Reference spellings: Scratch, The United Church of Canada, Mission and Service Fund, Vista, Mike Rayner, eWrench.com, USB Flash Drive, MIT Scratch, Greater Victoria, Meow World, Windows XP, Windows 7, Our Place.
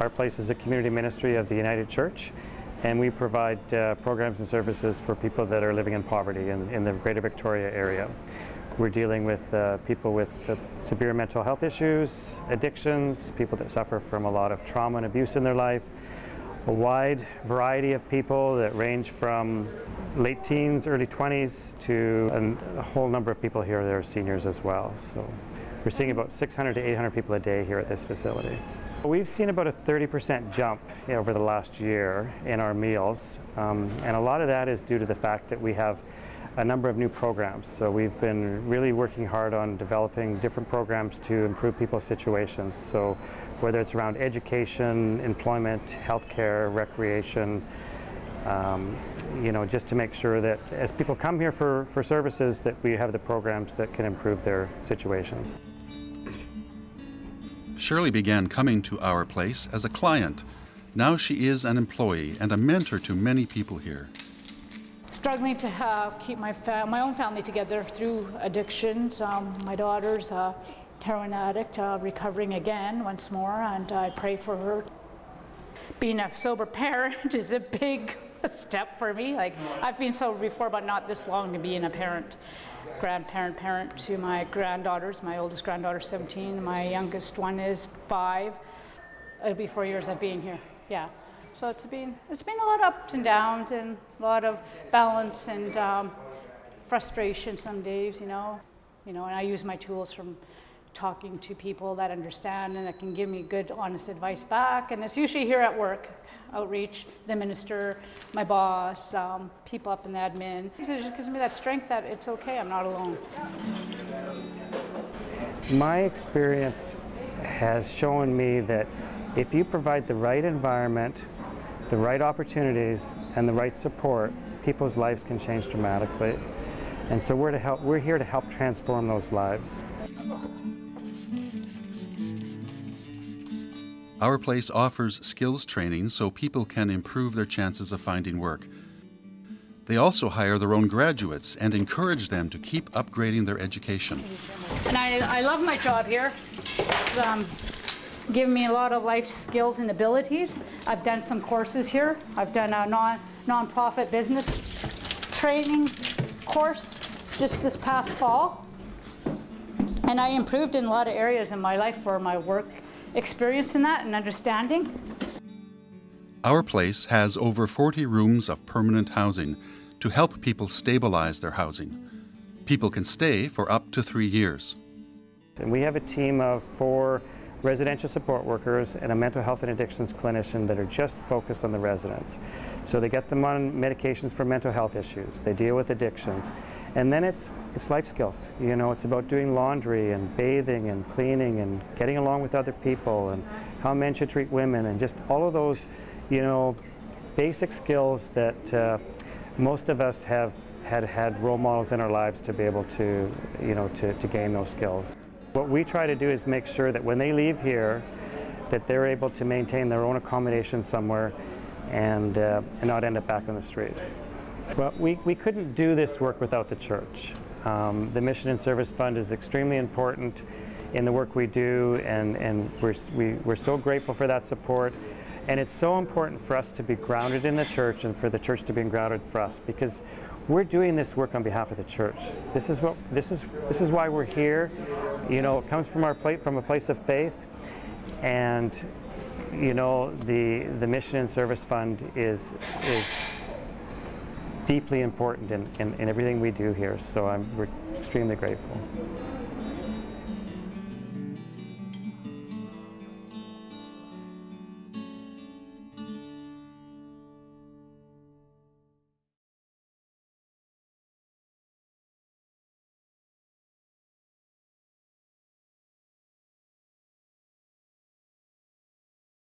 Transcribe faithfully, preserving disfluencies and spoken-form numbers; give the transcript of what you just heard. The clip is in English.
Our Place is a community ministry of the United Church, and we provide uh, programs and services for people that are living in poverty in, in the Greater Victoria area. We're dealing with uh, people with uh, severe mental health issues, addictions, people that suffer from a lot of trauma and abuse in their life, a wide variety of people that range from late teens, early twenties to an, a whole number of people here that are seniors as well. So we're seeing about six hundred to eight hundred people a day here at this facility. We've seen about a thirty percent jump over the last year in our meals, um, and a lot of that is due to the fact that we have a number of new programs. So we've been really working hard on developing different programs to improve people's situations. So whether it's around education, employment, healthcare, recreation, um, you know, just to make sure that as people come here for, for services, that we have the programs that can improve their situations. Shirley began coming to Our Place as a client. Now she is an employee and a mentor to many people here. Struggling to uh, keep my, my own family together through addictions. Um, my daughter's a heroin addict, uh, recovering again once more, and I pray for her. Being a sober parent is a big step for me. Like, I've been sober before, but not this long, to being a parent, grandparent, parent to my granddaughters. My oldest granddaughter's seventeen, my youngest one is five. It'll be four years of being here, yeah. So it's been, it's been a lot of ups and downs and a lot of balance and um, frustration some days, you know. You know, and I use my tools from talking to people that understand and that can give me good, honest advice back. And it's usually here at work, outreach, the minister, my boss, um, people up in the admin. It just gives me that strength that it's okay, I'm not alone. My experience has shown me that if you provide the right environment, the right opportunities, and the right support, people's lives can change dramatically. And so we're to help, we're here to help transform those lives. Our Place offers skills training so people can improve their chances of finding work. They also hire their own graduates and encourage them to keep upgrading their education. And I, I love my job here. Um, Given me a lot of life skills and abilities. I've done some courses here. I've done a non, non-profit business training course just this past fall. And I improved in a lot of areas in my life for my work experience in that and understanding. Our Place has over forty rooms of permanent housing to help people stabilize their housing. People can stay for up to three years. And we have a team of four residential support workers and a mental health and addictions clinician that are just focused on the residents. So they get them on medications for mental health issues, they deal with addictions, and then it's, it's life skills. You know, it's about doing laundry and bathing and cleaning and getting along with other people and how men should treat women and just all of those, you know, basic skills that uh, most of us have had, had role models in our lives to be able to, you know, to, to gain those skills. What we try to do is make sure that when they leave here, that they're able to maintain their own accommodation somewhere and, uh, and not end up back on the street. Well, we, we couldn't do this work without the church. Um, the Mission and Service Fund is extremely important in the work we do, and, and we're, we, we're so grateful for that support. And it's so important for us to be grounded in the church and for the church to be grounded for us, because we're doing this work on behalf of the church. This is what this is this is why we're here. You know, it comes from our plate from a place of faith. And you know, the the Mission and Service Fund is is deeply important in, in, in everything we do here. So I'm we're extremely grateful.